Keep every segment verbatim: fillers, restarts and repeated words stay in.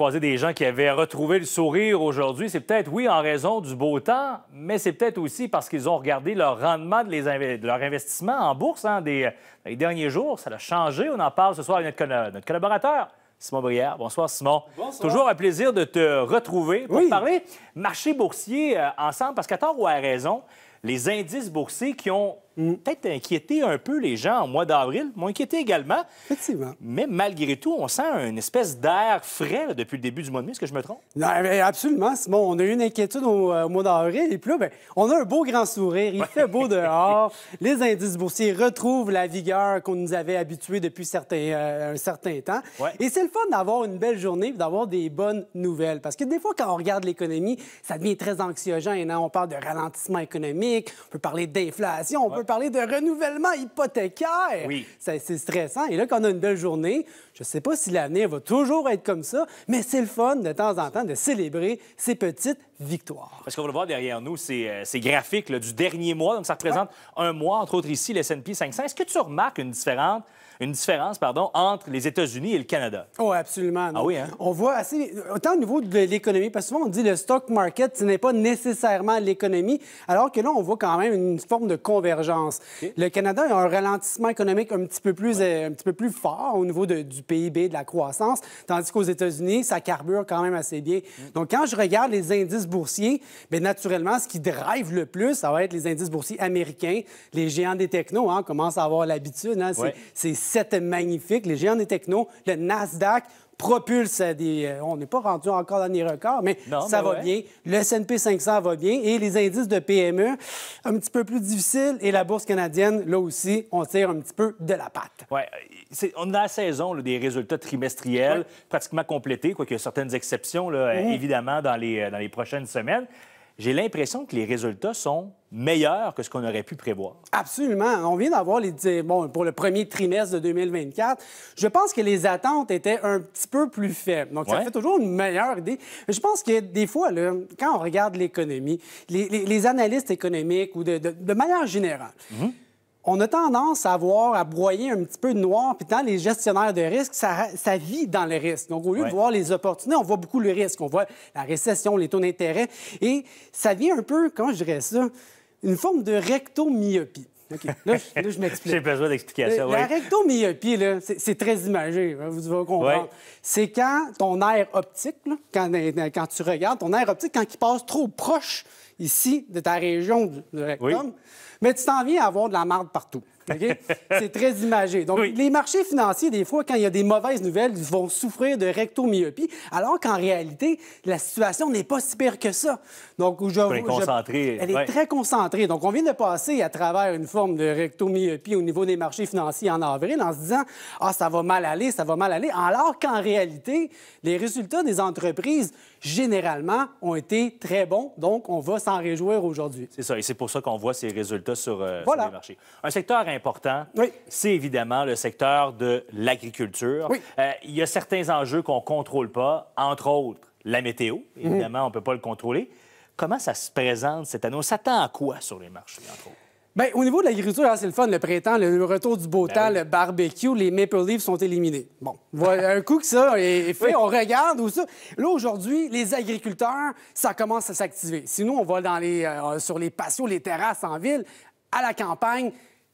croisé des gens qui avaient retrouvé le sourire aujourd'hui. C'est peut-être, oui, en raison du beau temps, mais c'est peut-être aussi parce qu'ils ont regardé leur rendement de, les inv... de leur investissement en bourse hein, des... les derniers jours. Ça a changé. On en parle ce soir avec notre, notre collaborateur, Simon Brière. Bonsoir, Simon. Bonsoir. Toujours un plaisir de te retrouver pour oui. parler marché boursier euh, ensemble, parce qu'à tort ou à raison, les indices boursiers qui ont peut-être inquiété un peu les gens au mois d'avril, m'ont inquiété également. Effectivement. Mais malgré tout, on sent une espèce d'air frais là, depuis le début du mois de mai. Est-ce que je me trompe? Non, absolument, Simon. On a eu une inquiétude au, au mois d'avril. Et puis là, bien, on a un beau grand sourire. Il ouais. fait beau dehors. Les indices boursiers retrouvent la vigueur qu'on nous avait habitués depuis certains, euh, un certain temps. Ouais. Et c'est le fun d'avoir une belle journée et d'avoir des bonnes nouvelles. Parce que des fois, quand on regarde l'économie, ça devient très anxiogène. Hein? On parle de ralentissement économique, on peut parler d'inflation, on ouais. peut parler de renouvellement hypothécaire. Oui. C'est stressant. Et là, quand on a une belle journée, je ne sais pas si l'avenir va toujours être comme ça, mais c'est le fun, de temps en temps, de célébrer ces petites victoires. Parce qu'on va le voir derrière nous, ces, ces graphiques là, du dernier mois. Donc, ça représente ouais. un mois, entre autres ici, le S and P cinq cents. Est-ce que tu remarques une différence? Une différence, pardon, entre les États-Unis et le Canada. Oh, absolument. Ah oui, hein? On voit assez... Autant au niveau de l'économie, parce que souvent, on dit le stock market, ce n'est pas nécessairement l'économie, alors que là, on voit quand même une forme de convergence. Okay. Le Canada a un ralentissement économique un petit peu plus, ouais. un petit peu plus fort au niveau de, du P I B, de la croissance, tandis qu'aux États-Unis, ça carbure quand même assez bien. Mm. Donc, quand je regarde les indices boursiers, bien, naturellement, ce qui drive le plus, ça va être les indices boursiers américains. Les géants des technos, hein, commencent à avoir l'habitude. Hein, ouais. C'est C'était magnifique. Les géants des technos, le Nasdaq propulse des... Euh, on n'est pas rendu encore dans les records, mais non, ça ben va ouais. bien. Le S and P cinq cents va bien. Et les indices de P M E, un petit peu plus difficiles. Et la bourse canadienne, là aussi, on tire un petit peu de la patte. Oui. On a la saison là, des résultats trimestriels ouais. pratiquement complétés, quoique certaines exceptions, là, mmh. évidemment, dans les, dans les prochaines semaines. J'ai l'impression que les résultats sont meilleurs que ce qu'on aurait pu prévoir. Absolument. On vient d'avoir les... Bon, pour le premier trimestre de deux mille vingt-quatre, je pense que les attentes étaient un petit peu plus faibles. Donc, ouais. ça fait toujours une meilleure idée. Mais je pense que des fois, là, quand on regarde l'économie, les, les, les analystes économiques ou de, de, de manière générale, mm-hmm. on a tendance à voir, à broyer un petit peu de noir, puis tant les gestionnaires de risque, ça, ça vit dans le risque. Donc, au lieu ouais. de voir les opportunités, on voit beaucoup le risque. On voit la récession, les taux d'intérêt. Et ça vient un peu, comment je dirais ça, une forme de rectomyopie. OK. Là, je, là, je m'explique. J'ai besoin d'explication, oui. La rectomyopie, c'est très imagé, hein, vous devez comprendre. Oui. C'est quand ton aire optique, là, quand, quand tu regardes, ton aire optique, quand il passe trop proche ici de ta région du rectum, oui. mais tu t'en viens à avoir de la marde partout. Okay? C'est très imagé. Donc, oui. les marchés financiers, des fois, quand il y a des mauvaises nouvelles, ils vont souffrir de rectomyopie, alors qu'en réalité, la situation n'est pas si pire que ça. Donc, je, je, concentrée. Elle est ouais. très concentrée. Donc, on vient de passer à travers une forme de rectomyopie au niveau des marchés financiers en avril en se disant « Ah, ça va mal aller, ça va mal aller », alors qu'en réalité, les résultats des entreprises, généralement, ont été très bons. Donc, on va s'en réjouir aujourd'hui. C'est ça. Et c'est pour ça qu'on voit ces résultats sur, euh, voilà. sur les marchés. Un secteur important, oui. c'est évidemment le secteur de l'agriculture. Oui. Euh, il y a certains enjeux qu'on ne contrôle pas, entre autres la météo. Évidemment, mmh. on ne peut pas le contrôler. Comment ça se présente cette année? On s'attend à quoi sur les marchés, entre autres? Bien, au niveau de l'agriculture, c'est le fun, le printemps, le retour du beau ben temps, oui. le barbecue, les Maple Leafs sont éliminés. Bon, un coup que ça est fait, oui. on regarde où ça. Là, aujourd'hui, les agriculteurs, ça commence à s'activer. Sinon, on va dans les, euh, sur les patios, les terrasses en ville, à la campagne,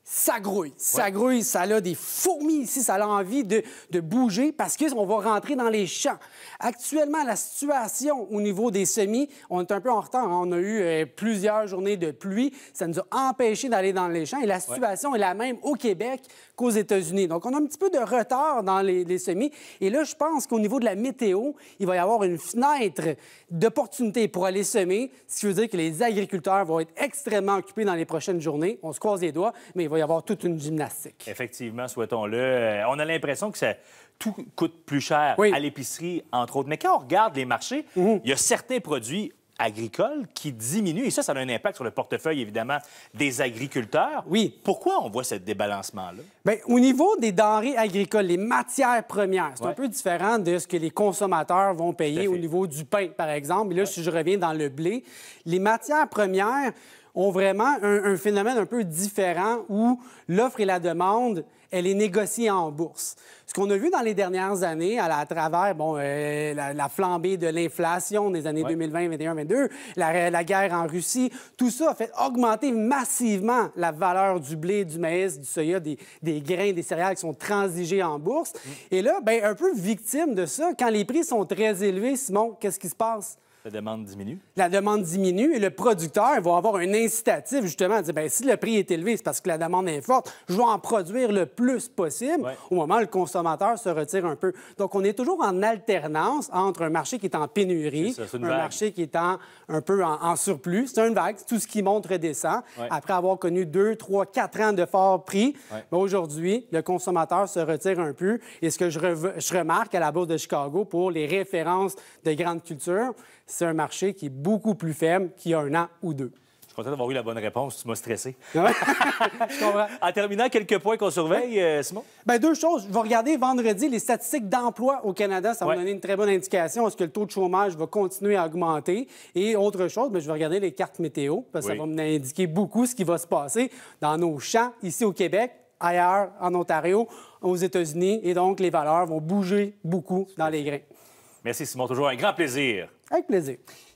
ça grouille. Ça ouais. grouille, ça a des fourmis ici, ça a envie de, de bouger parce qu'on va rentrer dans les champs. Actuellement, la situation au niveau des semis, on est un peu en retard. On a eu euh, plusieurs journées de pluie. Ça nous a empêchés d'aller dans les champs. Et la situation ouais. est la même au Québec qu'aux États-Unis. Donc, on a un petit peu de retard dans les, les semis. Et là, je pense qu'au niveau de la météo, il va y avoir une fenêtre d'opportunité pour aller semer, ce qui veut dire que les agriculteurs vont être extrêmement occupés dans les prochaines journées. On se croise les doigts, mais il va y avoir toute une gymnastique. Effectivement, souhaitons-le. Euh, on a l'impression que ça... tout coûte plus cher oui. à l'épicerie, entre autres. Mais quand on regarde les marchés, mmh. il y a certains produits agricoles qui diminuent. Et ça, ça a un impact sur le portefeuille, évidemment, des agriculteurs. Oui. Pourquoi on voit ce débalancement-là? Bien, au niveau des denrées agricoles, les matières premières, c'est ouais. un peu différent de ce que les consommateurs vont payer au niveau du pain, par exemple. Et là, ouais. si je reviens dans le blé, les matières premières... ont vraiment un, un phénomène un peu différent où l'offre et la demande, elle est négociée en bourse. Ce qu'on a vu dans les dernières années, à, la, à travers bon, euh, la, la flambée de l'inflation des années ouais. deux mille vingt, vingt et un, vingt-deux, la, la guerre en Russie, tout ça a fait augmenter massivement la valeur du blé, du maïs, du soya, des, des grains, des céréales qui sont transigés en bourse. Mmh. Et là, ben, un peu victime de ça, quand les prix sont très élevés, Simon, qu'est-ce qui se passe? La demande diminue. La demande diminue et le producteur va avoir un incitatif, justement, à dire, bien, si le prix est élevé, c'est parce que la demande est forte, je vais en produire le plus possible. Ouais. Au moment où le consommateur se retire un peu. Donc, on est toujours en alternance entre un marché qui est en pénurie, ça, un vague. marché qui est en, un peu en, en surplus. C'est une vague. Tout ce qui monte redescend. Ouais. Après avoir connu deux, trois, quatre ans de forts prix, ouais. aujourd'hui, le consommateur se retire un peu. Et ce que je, re je remarque à la Bourse de Chicago pour les références de grande culture, c'est un marché qui est beaucoup plus faible qu'il y a un an ou deux. Je suis content d'avoir eu la bonne réponse. Tu m'as stressé. Je comprends. En terminant, quelques points qu'on surveille, Simon? Bien, deux choses. Je vais regarder vendredi les statistiques d'emploi au Canada. Ça va ouais. me donner une très bonne indication. Est-ce que le taux de chômage va continuer à augmenter? Et autre chose, bien, je vais regarder les cartes météo, parce que oui. ça va m'indiquer beaucoup ce qui va se passer dans nos champs ici au Québec, ailleurs, en Ontario, aux États-Unis. Et donc, les valeurs vont bouger beaucoup dans les grains. Merci, Simon. Toujours un grand plaisir. Avec plaisir.